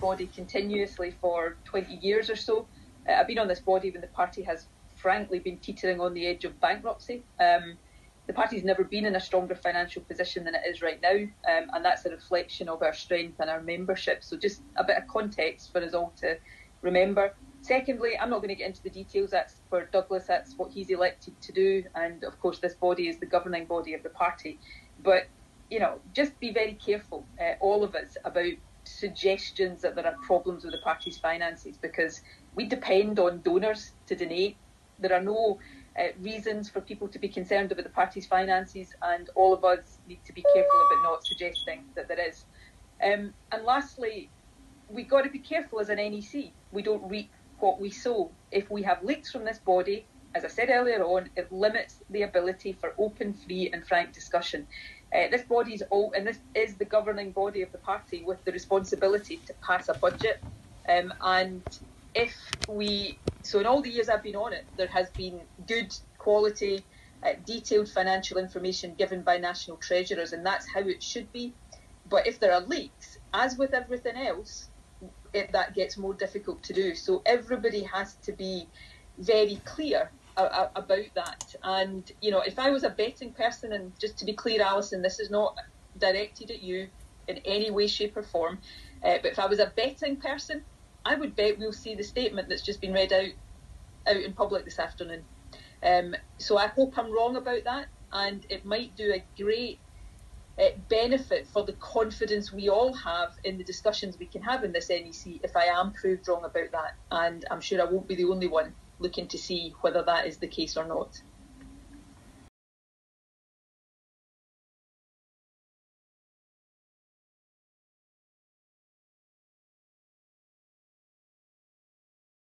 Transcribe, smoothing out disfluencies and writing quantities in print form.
body continuously for 20 years or so. I've been on this body when the party has frankly been teetering on the edge of bankruptcy. The party's never been in a stronger financial position than it is right now, and that's a reflection of our strength and our membership. So just a bit of context for us all to remember. Secondly, I'm not going to get into the details. That's for Douglas, that's what he's elected to do, and of course this body is the governing body of the party. But, you know, just be very careful, all of us, about suggestions that there are problems with the party's finances, because we depend on donors to donate. There are no reasons for people to be concerned about the party's finances, and all of us need to be careful about not suggesting that there is. And lastly, we've got to be careful as an NEC. We don't reap what we sow. If we have leaks from this body, as I said earlier on, it limits the ability for open, free and frank discussion. This body is all, and this is the governing body of the party with the responsibility to pass a budget. So in all the years I've been on it, there has been good quality, detailed financial information given by national treasurers, and that's how it should be. But if there are leaks, as with everything else, that gets more difficult to do. So everybody has to be very clear about that. And, you know, if I was a betting person, and just to be clear, Alison, this is not directed at you in any way, shape or form, but if I was a betting person, I would bet we'll see the statement that's just been read out in public this afternoon. So I hope I'm wrong about that, and it might do a great benefit for the confidence we all have in the discussions we can have in this NEC if I am proved wrong about that. And I'm sure I won't be the only one looking to see whether that is the case or not.